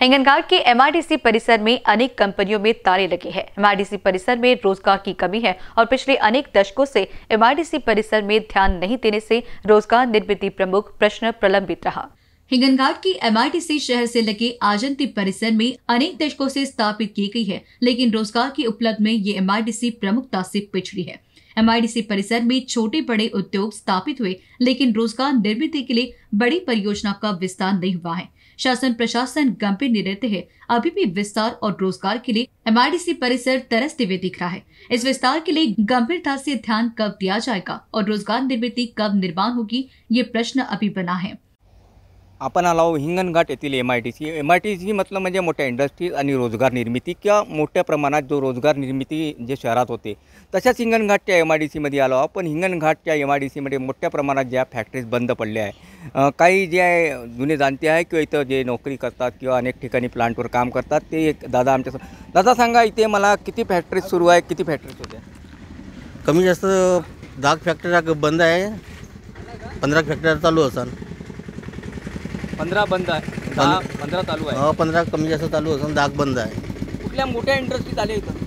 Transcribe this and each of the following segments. हिंगणघाट के एमआरडीसी परिसर में अनेक कंपनियों में ताले लगे हैं। एमआरडीसी परिसर में रोजगार की कमी है और पिछले अनेक दशकों से एमआरडीसी परिसर में ध्यान नहीं देने से रोजगार निर्मिति प्रमुख प्रश्न प्रलंबित रहा। हिंगणघाट की एमआरडीसी शहर से लगे आजंती परिसर में अनेक दशकों से स्थापित की गई है, लेकिन रोजगार की उपलब्ध में ये एमआरडीसी प्रमुखता से पिछड़ी है। एमआईडीसी परिसर में छोटे बड़े उद्योग स्थापित हुए, लेकिन रोजगार निर्मित के लिए बड़ी परियोजना का विस्तार नहीं हुआ है। शासन प्रशासन गंभीर निर्णय है, अभी भी विस्तार और रोजगार के लिए एमआईडीसी परिसर तरसते हुए दिख रहा है। इस विस्तार के लिए गंभीरता से ध्यान कब दिया जाएगा और रोजगार निर्मित कब निर्माण होगी, ये प्रश्न अभी बना है। आपण आलो हिंगणघाट येथील एम आय टी सी मतलब म्हणजे मोठ्या इंडस्ट्रीज आणि रोजगार निर्मिती किंवा मोठ्या प्रमाणात जो रोजगार निर्मिती जे शहरात होते, तशाच हिंगणघाटच्या एमआयडीसीमध्ये आलो आपण। हिंगणघाटच्या एमआयडीसीमध्ये मोठ्या प्रमाणात ज्या फॅक्टरीज बंद पडल्या आहे, काही जे जुने जाणते आहे किंवा इथं जे नोकरी करतात किंवा अनेक ठिकाणी प्लांटवर काम करतात ते एक दादा आमच्या दादा सांगा, इथे मला किती फॅक्टरीज सुरू आहे, किती फॅक्टरीज होत्या? कमी जास्त 10 फॅक्टरी बंद आहे, 15 फॅक्टरी चालू असन। 15 बंद आहे, 15 चालू आहे। हां, 15 कमी जास्त चालू असून 10 बंद आहे। कुठल्या मोठ्या इंडस्ट्रीज आले इथं?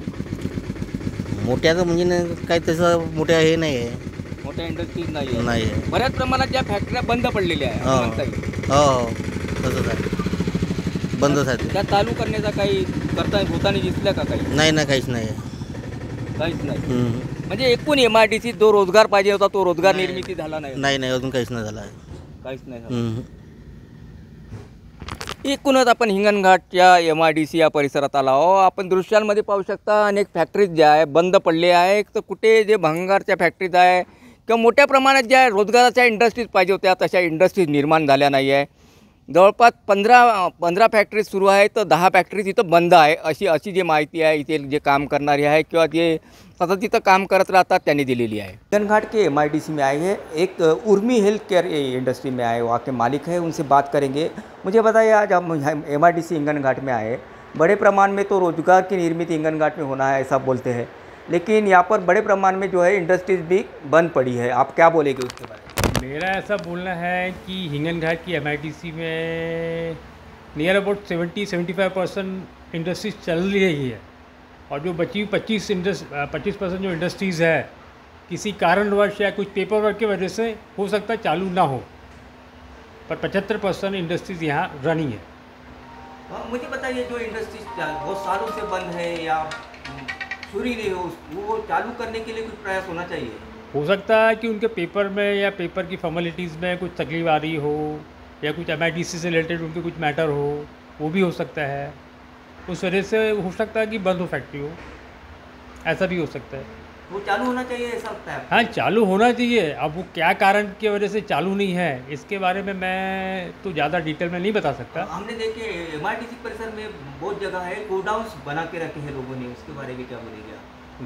मोठ्याचं म्हणजे काय तसं मोठ्या हे नाही आहे, मोठ्या इंडस्ट्रीज नाही नाही आहे। बऱ्याच प्रमाणात ज्या फॅक्टरीज बंद पडलेल्या आहेत, हो तसंच आहे, बंदच आहेत। त्या चालू करण्याचा काही करता होता नाही, दिसल्या का काही? नाही ना, काहीच नाही, काहीच नाही। म्हणजे एकूण एमआरडीसी जो रोजगार पाहिजे होता तो रोजगार निर्मिती झाला नाही? नाही नाही, अजून काहीच नाही झाला आहे, काहीच नाही झालं। एकूणच आपण हिंगणघाटच्या एमआयडीसी या परिसरात आलो। आपण दृश्यांमध्ये पाहू शकता अनेक फॅक्टरीज ज्या आहे बंद पडले आहे। तर कुठे जे भंगारच्या फॅक्टरीज आहे किंवा मोठ्या प्रमाणात ज्या रोजगाराच्या इंडस्ट्रीज पाहिजे होत्या तशा इंडस्ट्रीज निर्माण झाल्या नाही आहे। जवळपास 15 फॅक्टरीज सुरू आहे तर 10 फॅक्टरीज इथं बंद आहे अशी जी माहिती आहे इथे जे काम करणारे आहे किंवा जे सतत इथं काम करत राहतात त्यांनी दिलेली आहे। हिंगणघाट के एमआईडीसी में आए हैं, एक उर्मी हेल्थ केयर इंडस्ट्री में आए, वहाँ के मालिक है, उनसे बात करेंगे। मुझे बताइए, आज हम एमआईडीसी हिंगणघाट में आए, बड़े प्रमाण में तो रोजगार की निर्मित हिंगणघाट में होना है ऐसा बोलते हैं, लेकिन यहाँ पर बड़े प्रमाण में जो है इंडस्ट्रीज भी बंद पड़ी है, आप क्या बोलेंगे उसके बारे में? मेरा ऐसा बोलना है कि हिंगणघाट की एमआईडीसी में नियर अबाउट 70-75% इंडस्ट्रीज चल रही है और जो बची 25% जो इंडस्ट्रीज़ है किसी कारणवश या कुछ पेपर वर्क की वजह से हो सकता है चालू ना हो, पर 75% इंडस्ट्रीज़ यहाँ रनिंग है। हाँ, मुझे बताइए जो इंडस्ट्रीज बहुत सालों से बंद है या शुरू ही नहीं हो, वो चालू करने के लिए कुछ प्रयास होना चाहिए। हो सकता है कि उनके पेपर में या पेपर की फॉर्मेलिटीज़ में कुछ तकलीफ आ रही हो या कुछ एमआईडीसी से रिलेटेड उनके कुछ मैटर हो, वो भी हो सकता है। उस वजह से हो सकता है कि बंद हो फैक्ट्री, हो ऐसा भी हो सकता है। वो चालू होना चाहिए ऐसा लगता है? हाँ, चालू होना चाहिए। अब वो क्या कारण की वजह से चालू नहीं है इसके बारे में मैं तो ज़्यादा डिटेल में नहीं बता सकता। हमने देखे एमआईडीसी परिसर में बहुत जगह है गोडाउन्स बना के रखे हैं लोगों ने, उसके बारे में क्या बोलेंगे?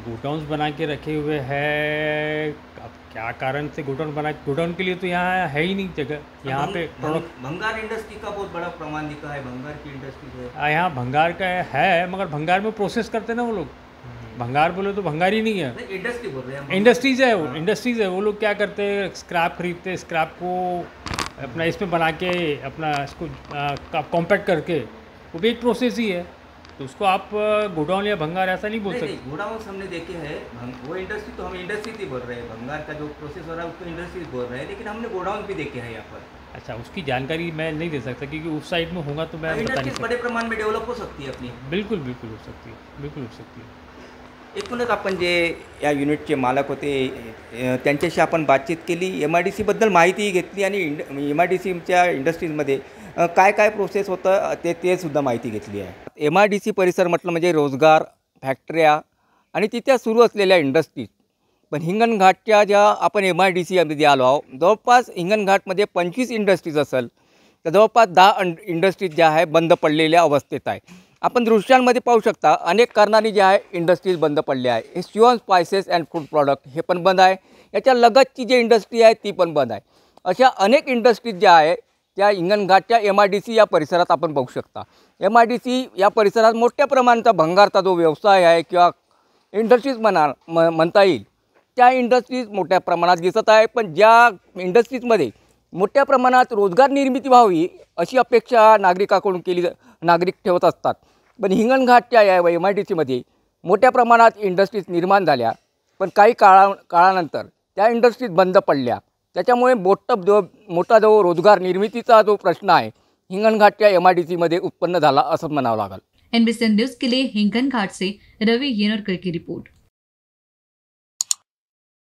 गोडाउन्स बना के रखे हुए है, अब क्या कारण से गोडाउन के लिए तो यहाँ है ही नहीं जगह। यहाँ पे भंगार इंडस्ट्री का बहुत बड़ा प्रमाण दिखा है, भंगार की इंडस्ट्री है यहाँ, भंगार का है मगर भंगार में प्रोसेस करते ना वो लोग। भंगार बोले तो भंगार ही नहीं है, इंडस्ट्री बोल रहे हैं, इंडस्ट्रीज है वो, इंडस्ट्रीज है। वो लोग क्या करते हैं, स्क्रैप खरीदते हैं, स्क्रैप को अपना इसमें बना के अपना इसको कॉम्पैक्ट करके, वो भी एक प्रोसेस ही है, तो उसको आप गोडाउन या भंगार ऐसा नहीं बोल सकते। गोडाउन हमने देखे हैं, वो इंडस्ट्री तो हम इंडस्ट्री ही बोल रहे हैं, भंगार का जो प्रोसेस हो रहा है उसको इंडस्ट्री बोल रहे हैं, लेकिन हमने गोडाउन भी देखे हैं यहाँ पर। अच्छा, उसकी जानकारी मैं नहीं दे सकता क्योंकि उस साइड में होगा तो मैं बता नहीं सकता। बड़े प्रमाण में डेवलप हो सकती है अपनी, बिल्कुल बिल्कुल हो सकती है, बिल्कुल हो सकती है। एकूणच आपण जे या युनिटचे मालक होते त्यांच्याशी आपण बातचीत केली, एमआयडीसीबद्दल माहिती घेतली आणि एमआयडीसीच्या इंडस्ट्रीजमध्ये काय काय प्रोसेस होतं ते सुद्धा माहिती घेतली आहे। एमआयडीसी परिसर म्हटलं म्हणजे रोजगार, फॅक्टऱ्या आणि तिथे सुरू असलेल्या इंडस्ट्रीज। पण हिंगणघाटच्या ज्या आपण एमआयडीसीमध्ये आलो आहोत, जवळपास हिंगणघाटमध्ये 25 इंडस्ट्रीज असेल तर जवळपास 10 इंडस्ट्रीज ज्या आहे बंद पडलेल्या अवस्थेत आहे। आपण दृश्यांमध्ये पाहू शकता अनेक कारणांनी जे आहे इंडस्ट्रीज बंद पडले आहे। हे Shivan spices and food product हे पण बंद आहे, याच्या लगतची जी इंडस्ट्री आहे ती पण बंद आहे। अशा अनेक इंडस्ट्रीज ज्या आहे त्या हिंगणघाटच्या एमआयडीसी या परिसरात आपण बघू शकता। एमआयडीसी या परिसरात मोठ्या प्रमाणात भंगारचा जो व्यवसाय आहे किंवा इंडस्ट्रीज म्हणता येईल त्या इंडस्ट्रीज मोठ्या प्रमाणात दिसत आहे। पण ज्या इंडस्ट्रीजमध्ये मोठ्या प्रमाणात रोजगार निर्मिती व्हावी अशी अपेक्षा नागरिकाकडून नागरिक ठेवत असतात। पण हिंगणघाटच्या या MIDCमध्ये मोठ्या प्रमाणात इंडस्ट्रीज निर्माण झाल्या, पण काही काळानंतर त्या इंडस्ट्रीज बंद पडल्या। त्याच्यामुळे मोठा जो रोजगार निर्मितीचा जो प्रश्न आहे हिंगणघाटच्या MRDCमध्ये उत्पन्न झाला असं म्हणावं लागेल। NBN न्यूज के लिए हिंगणघाट से रवि येनोरकर की रिपोर्ट।